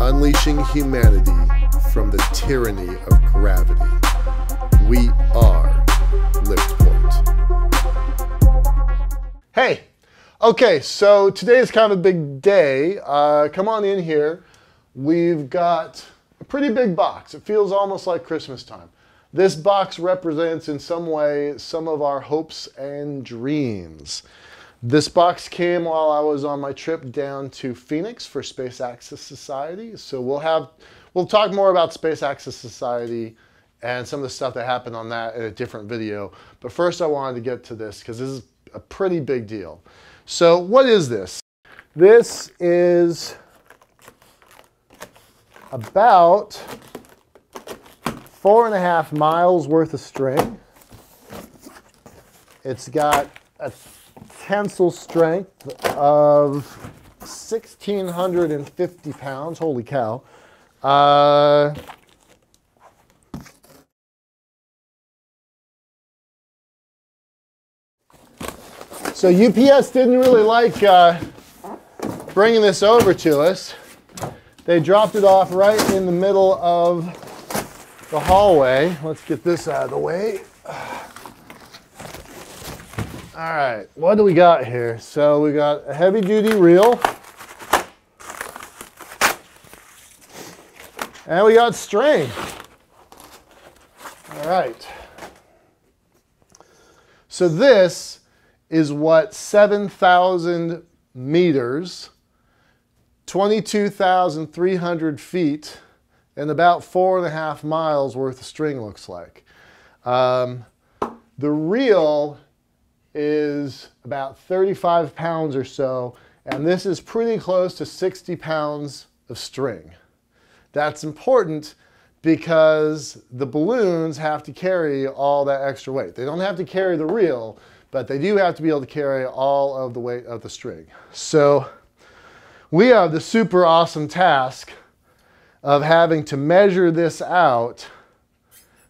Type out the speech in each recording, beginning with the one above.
Unleashing humanity from the tyranny of gravity. We are LiftPort. Hey! Okay, so today is kind of a big day. Come on in here. We've got a pretty big box. It feels almost like Christmas time. This box represents in some way some of our hopes and dreams. This box came while I was on my trip down to Phoenix for Space Access Society. So we'll talk more about Space Access Society and some of the stuff that happened on that in a different video. But first I wanted to get to this because this is a pretty big deal. So what is this? This is about 4.5 miles worth of string. It's got a tensile strength of 1,650 pounds. Holy cow. So UPS didn't really like bringing this over to us. They dropped it off right in the middle of the hallway. Let's get this out of the way. All right, what do we got here? So we got a heavy duty reel. And we got string. All right. So this is what 7,000 meters, 22,300 feet, and about 4.5 miles worth of string looks like. The reel is about 35 pounds or so, and this is pretty close to 60 pounds of string. That's important because the balloons have to carry all that extra weight. They don't have to carry the reel, but they do have to be able to carry all of the weight of the string. So we have the super awesome task of having to measure this out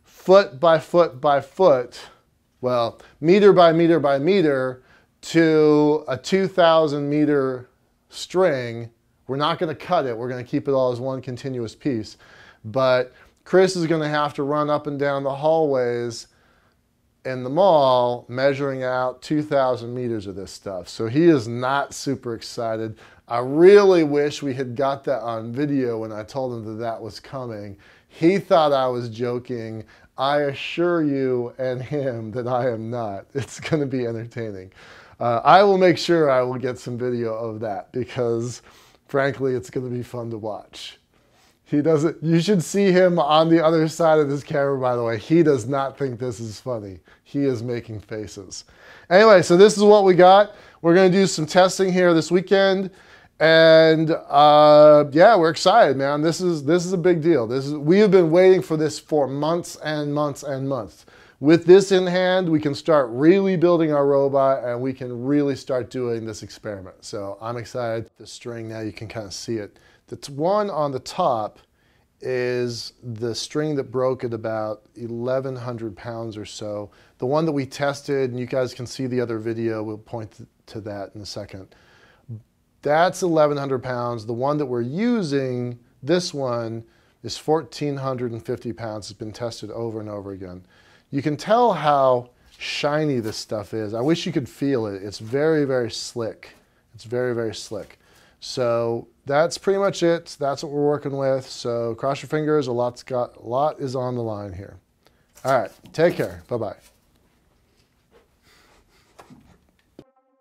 foot by foot by foot, well, meter by meter by meter to a 2,000 meter string. We're not going to cut it. We're going to keep it all as one continuous piece. But Chris is going to have to run up and down the hallways in the mall measuring out 2,000 meters of this stuff. So he is not super excited. I really wish we had got that on video when I told him that that was coming. He thought I was joking. I assure you and him that I am not. It's going to be entertaining. I will make sure I will get some video of that because, frankly, it's going to be fun to watch. He doesn't, you should see him on the other side of this camera, by the way. He does not think this is funny. He is making faces. Anyway, so this is what we got. We're going to do some testing here this weekend. And yeah, we're excited, man. This is a big deal. We have been waiting for this for months and months and months. With this in hand, we can start really building our robot and we can really start doing this experiment. So I'm excited. The string now, you can kind of see it. The one on the top is the string that broke at about 1,100 pounds or so. The one that we tested, and you guys can see the other video, we'll point to that in a second. That's 1,100 pounds. The one that we're using, this one, is 1,450 pounds. It's been tested over and over again. You can tell how shiny this stuff is. I wish you could feel it. It's very, very slick. It's very, very slick. So that's pretty much it. That's what we're working with. So cross your fingers. A lot is on the line here. All right. Take care. Bye-bye.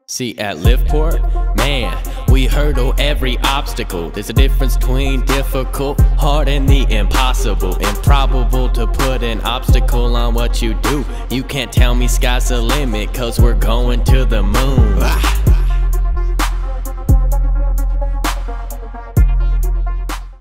See, at LiftPort, man, we hurdle every obstacle. There's a difference between difficult, hard, and the impossible. Improbable to put an obstacle on what you do. You can't tell me sky's the limit, cause we're going to the moon.